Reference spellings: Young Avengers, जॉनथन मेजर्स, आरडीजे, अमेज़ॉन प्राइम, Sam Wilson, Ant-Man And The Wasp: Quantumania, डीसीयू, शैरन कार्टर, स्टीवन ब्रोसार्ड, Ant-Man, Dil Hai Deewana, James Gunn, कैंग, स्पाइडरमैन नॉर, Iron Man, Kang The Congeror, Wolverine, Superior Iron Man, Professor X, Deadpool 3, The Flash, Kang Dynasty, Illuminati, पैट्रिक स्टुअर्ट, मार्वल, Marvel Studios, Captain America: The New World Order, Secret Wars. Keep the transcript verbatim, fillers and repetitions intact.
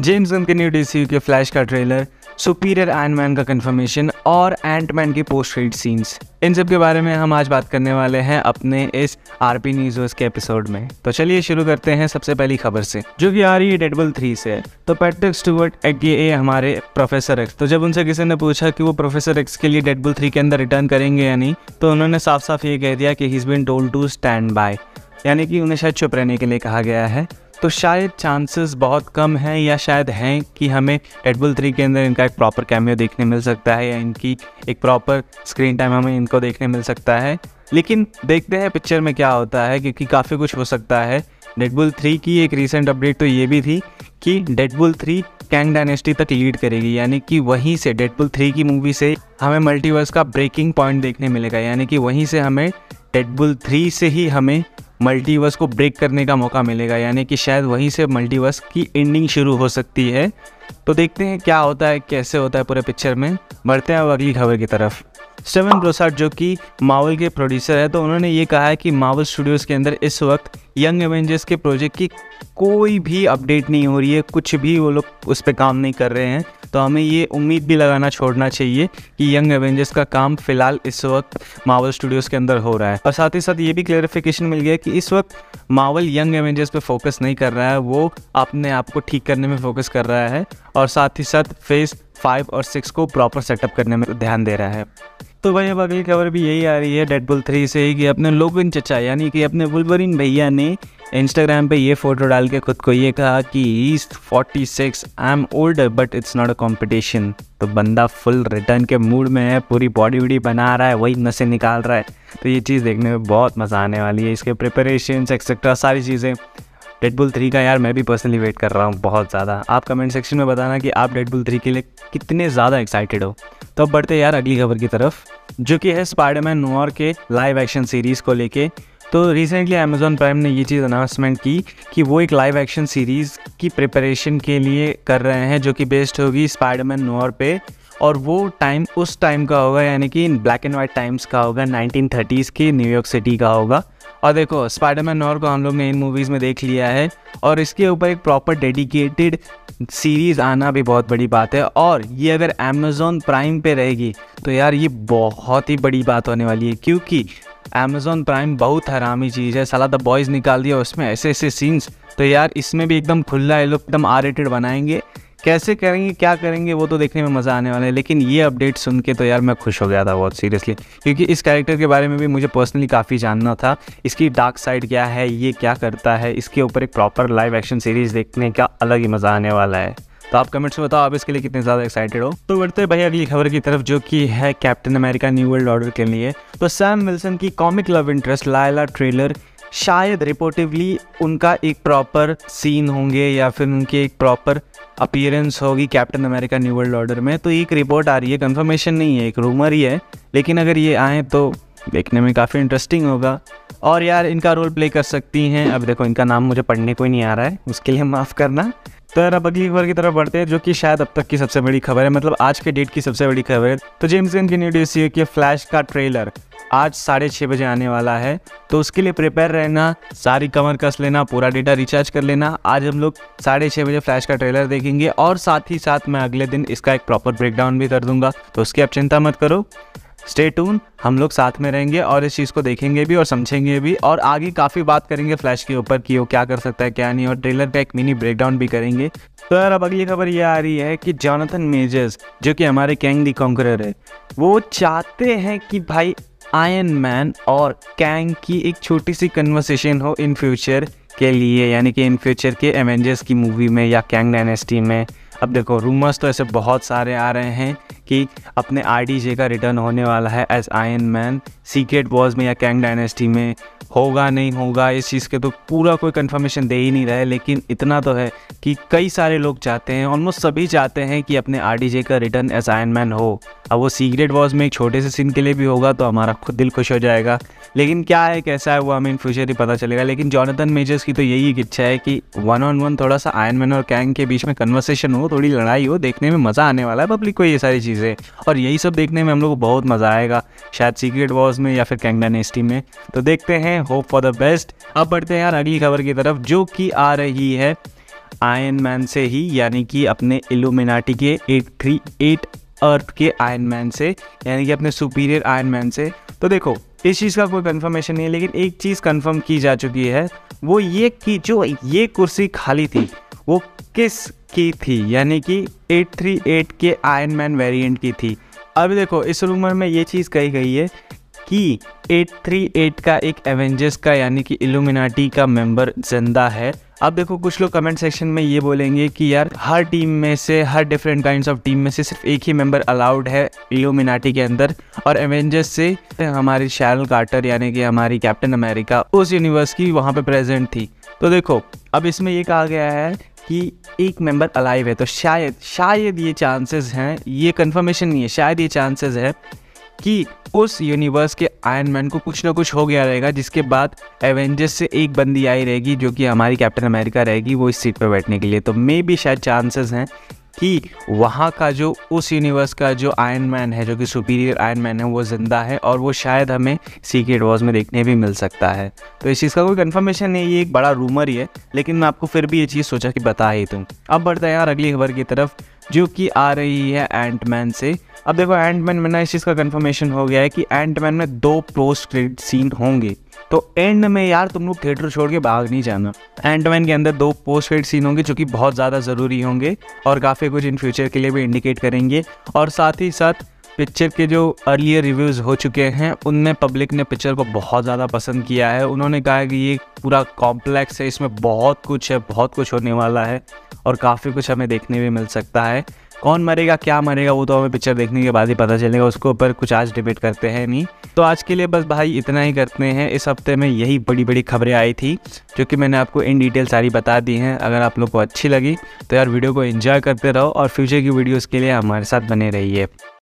James Gunn के new डीसीयू के Flash का ट्रेलर, सुपीरियर आयरन मैन का कंफर्मेशन और एंट मैन की पोस्ट क्रेडिट सीन्स, इन सब के बारे में हम आज बात करने वाले हैं अपने इस आरपी न्यूज़ के एपिसोड में। तो चलिए शुरू करते हैं सबसे पहली खबर से, जो कि आ रही है डेडपूल थ्री से। तो पैट्रिक स्टुअर्ट एके हमारे प्रोफेसर एक्स, तो जब उनसे किसी ने पूछा कि वो प्रोफेसर एक्स के लिए डेडपूल थ्री के अंदर रिटर्न करेंगे या नहीं, तो उन्होंने साफ साफ ये कह दिया कि he is been told to stand by, यानी कि उन्हें शायद चुप रहने के लिए कहा गया है। तो शायद चांसेस बहुत कम हैं या शायद हैं कि हमें डेडपूल थ्री के अंदर इनका एक प्रॉपर कैमियो देखने मिल सकता है या इनकी एक प्रॉपर स्क्रीन टाइम हमें इनको देखने मिल सकता है। लेकिन देखते हैं पिक्चर में क्या होता है, क्योंकि काफ़ी कुछ हो सकता है। डेडपूल थ्री की एक रीसेंट अपडेट तो ये भी थी कि डेडपूल थ्री कैंग डायनेस्टी तक लीड करेगी, यानी कि वहीं से डेडपूल थ्री की मूवी से हमें मल्टीवर्स का ब्रेकिंग पॉइंट देखने मिलेगा, यानी कि वहीं से हमें डेडपूल थ्री से ही हमें मल्टीवर्स को ब्रेक करने का मौका मिलेगा, यानी कि शायद वहीं से मल्टीवर्स की एंडिंग शुरू हो सकती है। तो देखते हैं क्या होता है, कैसे होता है पूरे पिक्चर में। बढ़ते हैं अब अगली खबर की तरफ। स्टीवन ब्रोसार्ड जो कि मार्वल के प्रोड्यूसर है, तो उन्होंने ये कहा है कि मार्वल स्टूडियोज़ के अंदर इस वक्त यंग एवेंजर्स के प्रोजेक्ट की कोई भी अपडेट नहीं हो रही है, कुछ भी वो लोग उस पर काम नहीं कर रहे हैं। तो हमें ये उम्मीद भी लगाना छोड़ना चाहिए कि यंग एवेंजर्स का काम फिलहाल इस वक्त मार्वल स्टूडियोज़ के अंदर हो रहा है। और साथ ही साथ ये भी क्लेरिफिकेशन मिल गया कि इस वक्त मार्वल यंग एवेंजर्स पे फोकस नहीं कर रहा है, वो अपने आप को ठीक करने में फोकस कर रहा है और साथ ही साथ फेज़ फाइव और सिक्स को प्रॉपर सेटअप करने में ध्यान दे रहा है। तो भाई अब अगली खबर भी यही आ रही है डेडपूल थ्री से ही, कि अपने लोगन चचा यानी कि अपने वुल्वरीन भैया ने इंस्टाग्राम पे ये फ़ोटो डाल के खुद को ये कहा कि east forty six, I am older but it's not a competition. तो बंदा फुल रिटर्न के मूड में है, पूरी बॉडी वॉडी बना रहा है, वही नशे निकाल रहा है। तो ये चीज़ देखने में बहुत मज़ा आने वाली है, इसके प्रिपरेशंस एक्सेट्रा सारी चीज़ें। डेडपूल थ्री का यार मैं भी पर्सनली वेट कर रहा हूँ बहुत ज़्यादा। आप कमेंट सेक्शन में बताना कि आप डेडपूल थ्री के लिए कितने ज़्यादा एक्साइटेड हो। तो अब बढ़ते यार अगली खबर की तरफ, जो कि है स्पाइडरमैन नॉर के लाइव एक्शन सीरीज़ को लेके। तो रिसेंटली अमेज़ॉन प्राइम ने ये चीज़ अनाउंसमेंट की कि वो एक लाइव एक्शन सीरीज़ की प्रिपरेशन के लिए कर रहे हैं, जो कि बेस्ड होगी स्पाइडरमैन नॉर पे, और वो टाइम उस टाइम का होगा, यानी कि इन ब्लैक एंड वाइट टाइम्स का होगा, नाइनटीन थर्टीज़ के न्यूयॉर्क सिटी का होगा। और देखो स्पाइडरमैन नॉर को हम लोग ने इन मूवीज़ में देख लिया है, और इसके ऊपर एक प्रॉपर डेडिकेटेड सीरीज़ आना भी बहुत बड़ी बात है, और ये अगर अमेज़ॉन प्राइम पे रहेगी तो यार ये बहुत ही बड़ी बात होने वाली है, क्योंकि अमेज़ॉन प्राइम बहुत हरामी चीज़ है। साला द बॉयज़ निकाल दिया उसमें ऐसे ऐसे सीन्स, तो यार इसमें भी एकदम खुला लोग एकदम आर रेटेड बनाएंगे। कैसे करेंगे, क्या करेंगे, वो तो देखने में मज़ा आने वाला है। लेकिन ये अपडेट सुन के तो यार मैं खुश हो गया था बहुत सीरियसली, क्योंकि इस कैरेक्टर के बारे में भी मुझे पर्सनली काफ़ी जानना था, इसकी डार्क साइड क्या है, ये क्या करता है। इसके ऊपर एक प्रॉपर लाइव एक्शन सीरीज़ देखने का अलग ही मज़ा आने वाला है। तो आप कमेंट्स में बताओ आप इसके लिए कितने ज़्यादा एक्साइटेड हो। तो बढ़ते हैं भाई अगली खबर की तरफ, जो कि है Captain America New World Order के लिए। तो सैम विल्सन की comic love interest Leila trailer, शायद रिपोर्टिवली उनका एक प्रॉपर सीन होंगे या फिर उनकी एक प्रॉपर अपीयरेंस होगी Captain America New World Order में। तो एक रिपोर्ट आ रही है, कंफर्मेशन नहीं है, एक रूमर ही है, लेकिन अगर ये आए तो देखने में काफ़ी इंटरेस्टिंग होगा। और यार इनका रोल प्ले कर सकती हैं, अब देखो इनका नाम मुझे पढ़ने को ही नहीं आ रहा है, उसके लिए माफ़ करना। तो यार अब अगली खबर की तरफ बढ़ते हैं, जो कि शायद अब तक की सबसे बड़ी खबर है, मतलब आज के डेट की सबसे बड़ी खबर है। तो जेम्स गन की न्यू डीसीयू के फ्लैश का ट्रेलर आज साढ़े छः बजे आने वाला है, तो उसके लिए प्रिपेयर रहना, सारी कमर कस लेना, पूरा डेटा रिचार्ज कर लेना। आज हम लोग साढ़े छः बजे फ्लैश का ट्रेलर देखेंगे, और साथ ही साथ मैं अगले दिन इसका एक प्रॉपर ब्रेकडाउन भी कर दूंगा, तो उसकी आप चिंता मत करो। स्टे ट्यून, हम लोग साथ में रहेंगे और इस चीज़ को देखेंगे भी और समझेंगे भी, और आगे काफ़ी बात करेंगे फ्लैश के ऊपर कि वो क्या कर सकता है क्या नहीं, और ट्रेलर का एक मिनी ब्रेकडाउन भी करेंगे। तो यार अब अगली खबर ये आ रही है कि जॉनथन मेजर्स जो कि हमारे कैंग द कॉन्करर है, वो चाहते हैं कि भाई आयरन मैन और कैंग की एक छोटी सी कन्वर्सेशन हो इन फ्यूचर के लिए, यानी कि इन फ्यूचर के एवेंजर्स की मूवी में या कैंग डायनेस्टी में। अब देखो रूमर्स तो ऐसे बहुत सारे आ रहे हैं कि अपने आरडीजे का रिटर्न होने वाला है as Iron Man Secret Wars में या कैंग डायनेस्टी में, होगा नहीं होगा इस चीज़ के तो पूरा कोई कंफर्मेशन दे ही नहीं रहा है। लेकिन इतना तो है कि कई सारे लोग चाहते हैं, ऑलमोस्ट सभी चाहते हैं कि अपने आरडीजे का रिटर्न एज आयरन मैन हो। अब वो सीक्रेट वॉर्स में एक छोटे से सीन के लिए भी होगा तो हमारा खुद दिल खुश हो जाएगा, लेकिन क्या है कैसा है वो हमें इन फ्यूचर ही पता चलेगा। लेकिन जॉनथन मेजर्स की तो यही इच्छा है कि वन ऑन वन थोड़ा सा आयरन मैन और कैंग के बीच में कन्वर्सेशन हो, थोड़ी लड़ाई हो, देखने में मज़ा आने वाला है पब्लिक को ये सारी चीज़ें, और यही सब देखने में हम लोग को बहुत मज़ा आएगा, शायद सीक्रेट वॉर्स में या फिर कैंग डायनेस्टी में। तो देखते हैं, होप फॉर द बेस्ट। अब बढ़ते हैं यार अगली खबर की तरफ, जो कि आ रही है आयरन मैन से ही, यानी कि अपने इल्यूमिनाटी के एट थ्री एट अर्थ के आयरन मैन से, यानी कि अपने सुपीरियर आयरन मैन से। तो देखो इस चीज़ का कोई कंफर्मेशन नहीं है, लेकिन एक चीज़ कंफर्म की जा चुकी है, वो ये कि जो ये कुर्सी खाली थी वो किस की थी, यानी कि एट थ्री एट के आयरन मैन वेरिएंट की थी। अब देखो इस रूमर में ये चीज़ कही गई है कि एट थ्री एट का एक एवेंजर्स का यानी कि इल्यूमिनाटी का मेंबर जिंदा है। अब देखो कुछ लोग कमेंट सेक्शन में ये बोलेंगे कि यार हर टीम में से, हर डिफरेंट काइंड्स ऑफ टीम में से सिर्फ एक ही मेंबर अलाउड है इल्यूमिनाटी के अंदर, और एवेंजर्स से हमारी शैरन कार्टर यानी कि हमारी कैप्टन अमेरिका उस यूनिवर्स की वहाँ पे प्रेजेंट थी। तो देखो अब इसमें ये कहा गया है कि एक मेंबर अलाइव है, तो शायद शायद ये चांसेस हैं, ये कन्फर्मेशन नहीं है, शायद ये चांसेस है कि उस यूनिवर्स के आयरन मैन को कुछ ना कुछ हो गया रहेगा, जिसके बाद एवेंजर्स से एक बंदी आई रहेगी जो कि हमारी कैप्टन अमेरिका रहेगी, वो इस सीट पर बैठने के लिए। तो मे भी शायद चांसेस हैं कि वहाँ का जो उस यूनिवर्स का जो आयरन मैन है, जो कि सुपीरियर आयरन मैन है, वो जिंदा है, और वो शायद हमें सीक्रेट वॉर्स में देखने भी मिल सकता है। तो इस चीज़ का कोई कन्फर्मेशन नहीं, ये एक बड़ा रूमर ही है, लेकिन मैं आपको फिर भी ये चीज़ सोचा कि बता ही दूँ। अब बढ़ते हैं यार अगली खबर की तरफ जो कि आ रही है एंटमैन से। अब देखो एंटमैन में ना इस चीज़ का कंफर्मेशन हो गया है कि एंटमैन में दो पोस्ट क्रेडिट सीन होंगे। तो एंड में यार तुम लोग थिएटर छोड़ के भाग नहीं जाना, एंटमैन के अंदर दो पोस्ट क्रेडिट सीन होंगे जो कि बहुत ज़्यादा ज़रूरी होंगे और काफ़ी कुछ इन फ्यूचर के लिए भी इंडिकेट करेंगे। और साथ ही साथ पिक्चर के जो अर्लियर रिव्यूज़ हो चुके हैं उनमें पब्लिक ने पिक्चर को बहुत ज़्यादा पसंद किया है। उन्होंने कहा है कि ये पूरा कॉम्प्लेक्स है, इसमें बहुत कुछ है, बहुत कुछ होने वाला है और काफ़ी कुछ हमें देखने भी मिल सकता है। कौन मरेगा क्या मरेगा वो तो हमें पिक्चर देखने के बाद ही पता चलेगा, उसके ऊपर कुछ आज डिबेट करते हैं नहीं। तो आज के लिए बस भाई इतना ही करते हैं। इस हफ्ते में यही बड़ी बड़ी खबरें आई थी जो कि मैंने आपको इन डिटेल सारी बता दी हैं। अगर आप लोग को अच्छी लगी तो यार वीडियो को एंजॉय करते रहो और फ्यूचर की वीडियोज़ के लिए हमारे साथ बने रहिए।